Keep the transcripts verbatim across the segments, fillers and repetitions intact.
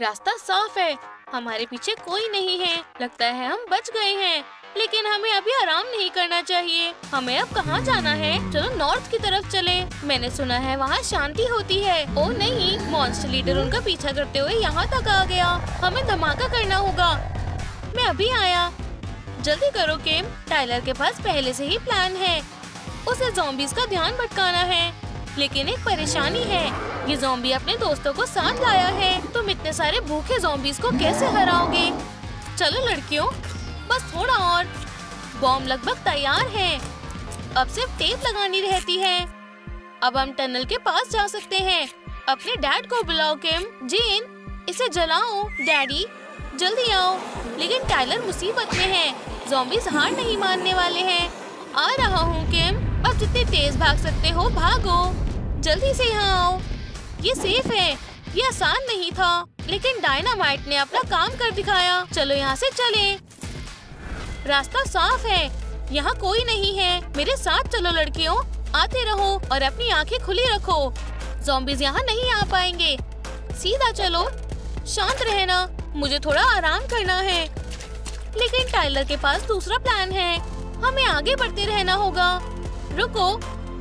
रास्ता साफ है, हमारे पीछे कोई नहीं है, लगता है हम बच गए हैं। लेकिन हमें अभी आराम नहीं करना चाहिए, हमें अब कहाँ जाना है? चलो नॉर्थ की तरफ चले, मैंने सुना है वहाँ शांति होती है। ओ नहीं, मॉन्स्टर लीडर उनका पीछा करते हुए यहाँ तक आ गया। हमें धमाका करना होगा। मैं अभी आया, जल्दी करो केम। टाइलर के पास पहले से ही प्लान है, उसे ज़ॉम्बीज़ का ध्यान भटकाना है। लेकिन एक परेशानी है, ये ज़ॉम्बी अपने दोस्तों को साथ लाया है। तुम इतने सारे भूखे ज़ॉम्बीज़ को कैसे हराओगे? चलो लड़कियों, बस थोड़ा और। बॉम्ब लगभग तैयार है, अब सिर्फ टेप लगानी रहती है। अब हम टनल के पास जा सकते हैं। अपने डैड को बुलाओ केम। जीन, इसे जलाओ। डैडी जल्दी आओ। लेकिन टाइलर मुसीबत में है, ज़ॉम्बीज़ हार नहीं मानने वाले हैं। आ रहा हूँ केम, अब जितने तेज भाग सकते हो भागो। जल्दी से यहाँ आओ, ये सेफ है। ये आसान नहीं था, लेकिन डायनामाइट ने अपना काम कर दिखाया। चलो यहाँ से चले, रास्ता साफ है, यहाँ कोई नहीं है। मेरे साथ चलो लड़कियों, आते रहो और अपनी आंखें खुली रखो, ज़ॉम्बीज़ यहाँ नहीं आ पाएंगे। सीधा चलो, शांत रहना, मुझे थोड़ा आराम करना है। लेकिन टाइलर के पास दूसरा प्लान है, हमें आगे बढ़ते रहना होगा। रुको,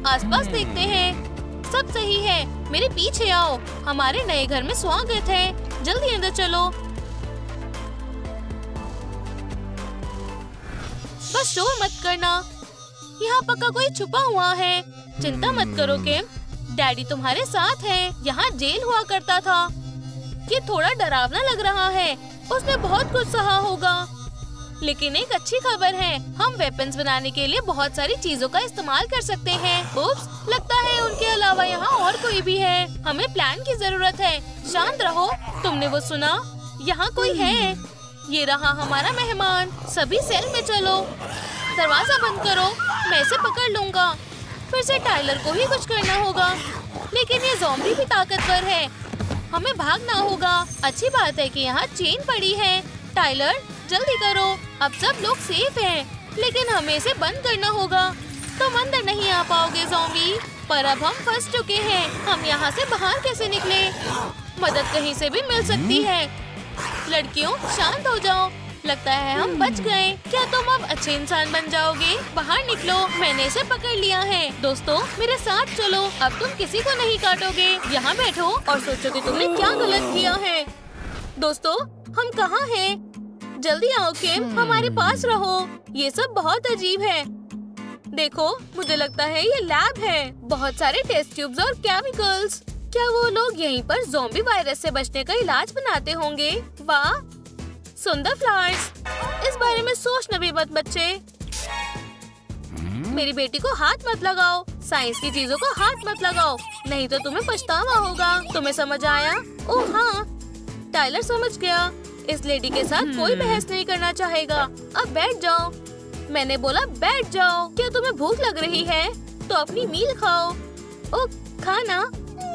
आसपास देखते हैं। सब सही है, मेरे पीछे आओ, हमारे नए घर में स्वागत है। जल्दी अंदर चलो, बस शोर मत करना। यहाँ पक्का कोई छुपा हुआ है, चिंता मत करो केम, डैडी तुम्हारे साथ हैं। यहाँ जेल हुआ करता था। ये थोड़ा डरावना लग रहा है, उसने बहुत कुछ सहा होगा। लेकिन एक अच्छी खबर है, हम वेपन्स बनाने के लिए बहुत सारी चीजों का इस्तेमाल कर सकते हैं। उप्स, लगता है उनके अलावा यहाँ और कोई भी है। हमें प्लान की जरूरत है। शांत रहो, तुमने वो सुना? यहाँ कोई है। ये रहा हमारा मेहमान। सभी सेल में चलो, दरवाजा बंद करो, मैं इसे पकड़ लूँगा। फिर से टाइलर को ही कुछ करना होगा। लेकिन ये ज़ॉम्बी भी ताकतवर है, हमें भागना होगा। अच्छी बात है कि यहाँ चेन पड़ी है। टाइलर जल्दी करो, अब सब लोग सेफ हैं। लेकिन हमें इसे बंद करना होगा, तुम अंदर नहीं आ पाओगे ज़ॉम्बी। पर अब हम फंस चुके हैं, हम यहाँ से बाहर कैसे निकले? मदद कहीं से भी मिल सकती है। लड़कियों शांत हो जाओ, लगता है हम बच गए। क्या तुम अब अच्छे इंसान बन जाओगे? बाहर निकलो, मैंने इसे पकड़ लिया है। दोस्तों मेरे साथ चलो, अब तुम किसी को नहीं काटोगे। यहाँ बैठो और सोचो कि तुमने क्या गलत किया है। दोस्तों हम कहाँ हैं? जल्दी आओ केम, हमारे पास रहो। ये सब बहुत अजीब है। देखो, मुझे लगता है ये लैब है, बहुत सारे टेस्ट ट्यूब्स और केमिकल्स। क्या वो लोग यहीं पर ज़ॉम्बी वायरस से बचने का इलाज बनाते होंगे? वाह, सुंदर फ्लावर्स। इस बारे में सोचना भी मत बच्चे। मेरी बेटी को हाथ मत लगाओ, साइंस की चीजों को हाथ मत लगाओ, नहीं तो तुम्हें पछतावा होगा। तुम्हें समझ आया? ओह हाँ, टाइलर समझ गया। इस लेडी के साथ कोई बहस नहीं करना चाहेगा। अब बैठ जाओ, मैंने बोला बैठ जाओ। क्या तुम्हें भूख लग रही है? तो अपनी मील खाओ। ओ, खाना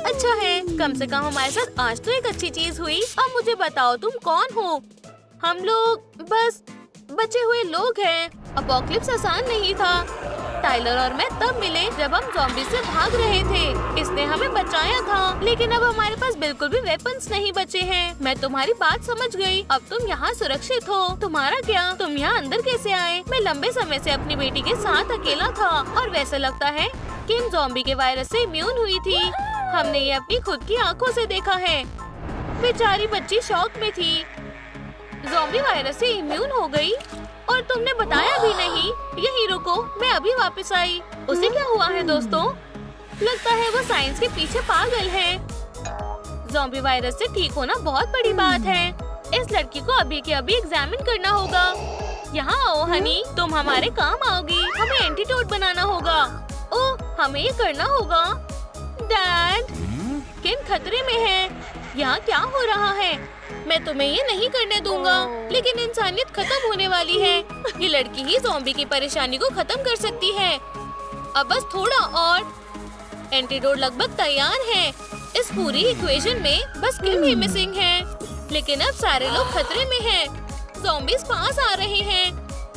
अच्छा है, कम से कम हमारे साथ आज तो एक अच्छी चीज हुई। अब मुझे बताओ तुम कौन हो? हम लोग बस बचे हुए लोग हैं। अपॉकलिप्स आसान नहीं था। टाइलर और मैं तब मिले जब हम ज़ॉम्बी से भाग रहे थे, इसने हमें बचाया था। लेकिन अब हमारे पास बिल्कुल भी वेपन्स नहीं बचे हैं। मैं तुम्हारी बात समझ गई, अब तुम यहाँ सुरक्षित हो। तुम्हारा क्या, तुम यहाँ अंदर कैसे आए? मैं लंबे समय से अपनी बेटी के साथ अकेला था और वैसा लगता है कि इन ज़ॉम्बी के वायरस से इम्यून हुई थी। हमने ये अपनी खुद की आंखों से देखा है। बेचारी बच्ची शौक में थी, ज़ॉम्बी वायरस से इम्यून हो गई और तुमने बताया भी नहीं। यही रुको, मैं अभी वापस आई। उसे क्या हुआ है दोस्तों? लगता है वो साइंस के पीछे पागल है। ज़ॉम्बी वायरस से ठीक होना बहुत बड़ी बात है। इस लड़की को अभी के अभी एग्जामिन करना होगा। यहाँ आओ हनी, तुम हमारे काम आओगी। हमें एंटीटोड बनाना होगा। ओह, हमें ये करना होगा। डैड, किम खतरे में है। यहाँ क्या हो रहा है? मैं तुम्हें ये नहीं करने दूंगा। लेकिन इंसानियत खत्म होने वाली है। ये लड़की ही ज़ॉम्बी की परेशानी को खत्म कर सकती है। अब बस थोड़ा और। एंटीडोट लगभग तैयार है। इस पूरी इक्वेशन में बस किम ही मिसिंग है। लेकिन अब सारे लोग खतरे में हैं। ज़ॉम्बीज़ पास आ रहे हैं।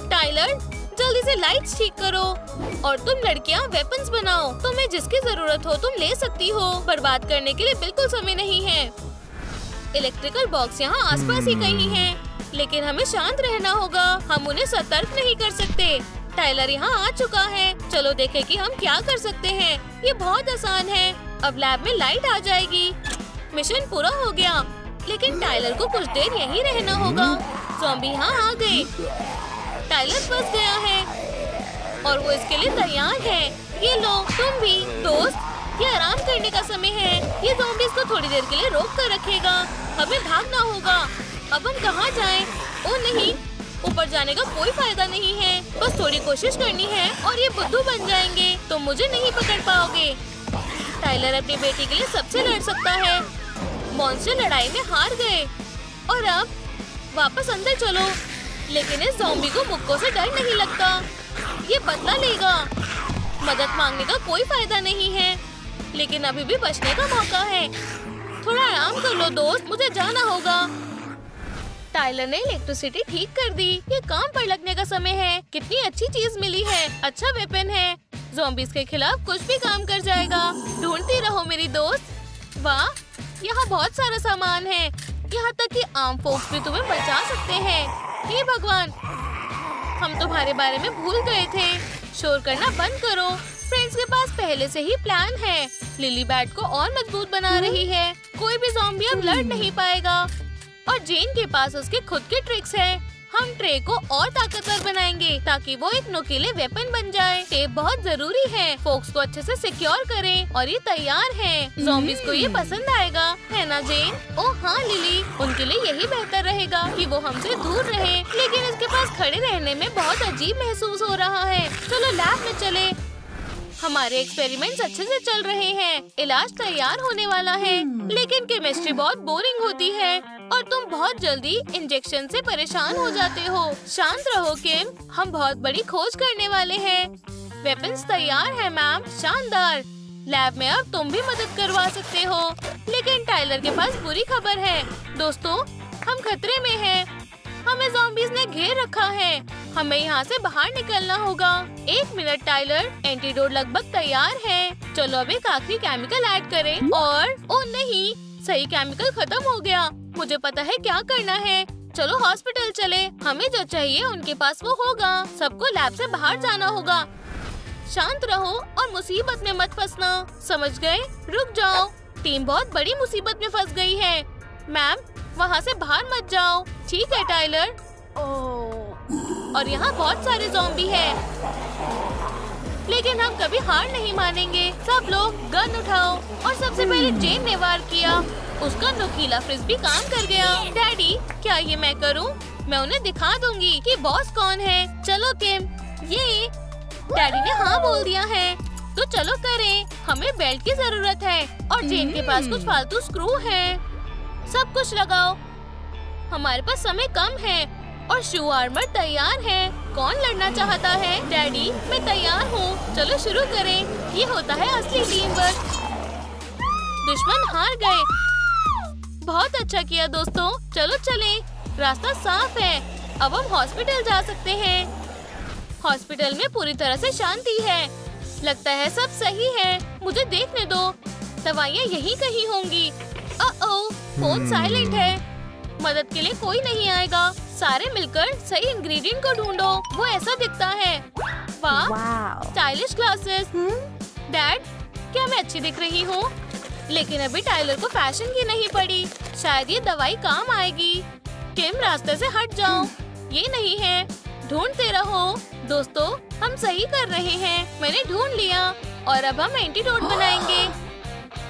टाइलर जल्दी से लाइट्स ठीक करो और तुम लड़कियां वेपन्स बनाओ। तुम्हें जिसकी जरूरत हो तुम ले सकती हो। बर्बाद करने के लिए बिल्कुल समय नहीं है। इलेक्ट्रिकल बॉक्स यहाँ आसपास ही कहीं हैं, लेकिन हमें शांत रहना होगा, हम उन्हें सतर्क नहीं कर सकते। टाइलर यहाँ आ चुका है, चलो देखें कि हम क्या कर सकते हैं। ये बहुत आसान है, अब लैब में लाइट आ जाएगी। मिशन पूरा हो गया, लेकिन टाइलर को कुछ देर यहीं रहना होगा। ज़ॉम्बी यहाँ आ गए, टाइलर फंस गया है और वो इसके लिए तैयार है। ये लो तुम भी दोस्त, ये आराम करने का समय है। ये ज़ॉम्बीज़ को थोड़ी देर के लिए रोक कर रखेगा, हमें भागना होगा। अब हम कहाँ जाएं? ओ नहीं, ऊपर जाने का कोई फायदा नहीं है, बस थोड़ी कोशिश करनी है और ये बुद्धू बन जाएंगे, तुम मुझे नहीं पकड़ पाओगे। टाइलर अपनी बेटी के लिए सबसे लड़ सकता है। मॉन्स्टर लड़ाई में हार गए और अब वापस अंदर चलो, लेकिन इस ज़ॉम्बी को मुक्कों से डर नहीं लगता, ये बदला लेगा। मदद मांगने का कोई फायदा नहीं है, लेकिन अभी भी बचने का मौका है। थोड़ा आराम कर लो दोस्त, मुझे जाना होगा। टाइलर ने इलेक्ट्रिसिटी ठीक कर दी, ये काम पर लगने का समय है। कितनी अच्छी चीज मिली है, अच्छा वेपन है, ज़ॉम्बीज के खिलाफ कुछ भी काम कर जाएगा। ढूंढती रहो मेरी दोस्त। वाह, यहाँ बहुत सारा सामान है, यहाँ तक कि आम फोक्स भी तुम्हें बचा सकते हैं। हे भगवान, हम तुम्हारे बारे में भूल गए थे। शोर करना बंद करो, फ्रेंड्स के पास पहले से ही प्लान है। लिली बैट को और मजबूत बना रही है, कोई भी ज़ॉम्बी अब लड़ नहीं पाएगा। और जेन के पास उसके खुद के ट्रिक्स हैं। हम ट्रे को और ताकतवर बनाएंगे ताकि वो एक नुकीले वेपन बन जाए। टेप बहुत जरूरी है, फोक्स को अच्छे से सिक्योर करें और ये तैयार है। ज़ॉम्बीज को ये पसंद आएगा, है ना जेन? ओ हाँ लिली, उनके लिए यही बेहतर रहेगा कि वो हमसे दूर रहे, लेकिन इसके पास खड़े रहने में बहुत अजीब महसूस हो रहा है। चलो लैब में चले, हमारे एक्सपेरिमेंट्स अच्छे से चल रहे हैं, इलाज तैयार होने वाला है, लेकिन केमिस्ट्री बहुत बोरिंग होती है और तुम बहुत जल्दी इंजेक्शन से परेशान हो जाते हो। शांत रहो किम, हम बहुत बड़ी खोज करने वाले हैं। वेपन्स तैयार है मैम, शानदार। लैब में अब तुम भी मदद करवा सकते हो, लेकिन टाइलर के पास बुरी खबर है। दोस्तों, हम खतरे में हैं, हमें ज़ॉम्बीज़ ने घेर रखा है, हमें यहाँ से बाहर निकलना होगा। एक मिनट टाइलर, एंटीडोट लगभग तैयार है। चलो अब एक आखिरी केमिकल ऐड करें और ओ नहीं, सही केमिकल खत्म हो गया। मुझे पता है क्या करना है, चलो हॉस्पिटल चले, हमें जो चाहिए उनके पास वो होगा। सबको लैब से बाहर जाना होगा। शांत रहो और मुसीबत में मत फंसना, समझ गए? रुक जाओ, टीम बहुत बड़ी मुसीबत में फंस गई है। मैम, वहाँ से बाहर मत जाओ। ठीक है टाइलर। और यहाँ बहुत सारे ज़ॉम्बी हैं, लेकिन हम कभी हार नहीं मानेंगे। सब लोग गन उठाओ और सबसे पहले जेन ने वार किया, उसका नुकीला फ्रिस्बी काम कर गया। डैडी, क्या ये मैं करूं? मैं उन्हें दिखा दूंगी कि बॉस कौन है। चलो किम, ये डैडी ने हाँ बोल दिया है, तो चलो करें। हमें बेल्ट की जरूरत है और जेन के पास कुछ फालतू स्क्रू है। सब कुछ लगाओ, हमारे पास समय कम है और शू आर्मर तैयार है। कौन लड़ना चाहता है? डैडी, मैं तैयार हूँ, चलो शुरू करें। ये होता है असली टीम वर्क। दुश्मन हार गए, बहुत अच्छा किया दोस्तों। चलो चले, रास्ता साफ है, अब हम हॉस्पिटल जा सकते हैं। हॉस्पिटल में पूरी तरह से शांति है, लगता है सब सही है। मुझे देखने दो, दवाइयाँ यहीं कहीं होंगी। ओ, फोन साइलेंट है, मदद के लिए कोई नहीं आएगा। सारे मिलकर सही इंग्रेडिएंट को ढूंढो, वो ऐसा दिखता है। वाह, स्टाइलिश ग्लासेस। डैड, क्या मैं अच्छी दिख रही हूँ? लेकिन अभी टाइलर को फैशन की नहीं पड़ी, शायद ये दवाई काम आएगी। किम, रास्ते से हट जाओ, ये नहीं है। ढूंढते रहो दोस्तों, हम सही कर रहे हैं। मैंने ढूंढ लिया और अब हम एंटीडोट बनाएंगे,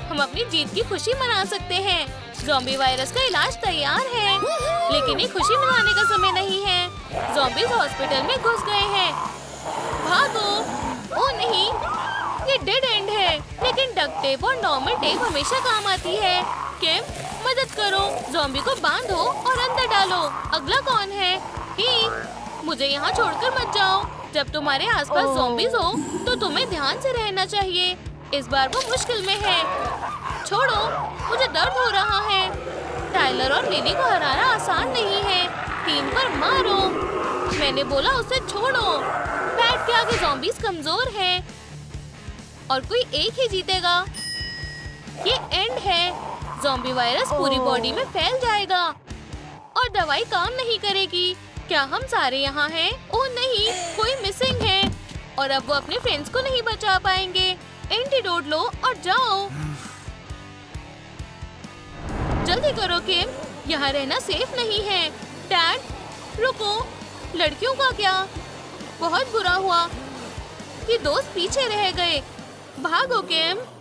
हम अपनी जीत की खुशी मना सकते हैं। ज़ॉम्बी वायरस का इलाज तैयार है, लेकिन ये खुशी मनाने का समय नहीं है। ज़ॉम्बीज हॉस्पिटल में घुस गए हैं, भागो। ओ नहीं, ये डेड एंड है, लेकिन डक्ट टेप और नॉर्मल टेप हमेशा काम आती है। किम, मदद करो, ज़ॉम्बी को बांधो और अंदर डालो। अगला कौन है? ही, मुझे यहाँ छोड़कर मत जाओ। जब तुम्हारे आसपास ज़ॉम्बीज हो तो तुम्हें ध्यान से रहना चाहिए। इस बार वो मुश्किल में है। छोड़ो, मुझे दर्द हो रहा है। टाइलर और लिली को हराना आसान नहीं है। टीम पर मारो, मैंने बोला उसे छोड़ो। बैट के आगे ज़ॉम्बीज कमजोर हैं और कोई एक ही जीतेगा। ये एंड है, ज़ॉम्बी वायरस पूरी बॉडी में फैल जाएगा और दवाई काम नहीं करेगी। क्या हम सारे यहाँ हैं? ओह नहीं, कोई मिसिंग है और अब वो अपने फ्रेंड्स को नहीं बचा पाएंगे। एंटीडोट लो और जाओ। जल्दी करो किम, यहाँ रहना सेफ नहीं है। डैड रुको, लड़कियों का क्या? बहुत बुरा हुआ कि दोस्त पीछे रह गए। भागो किम।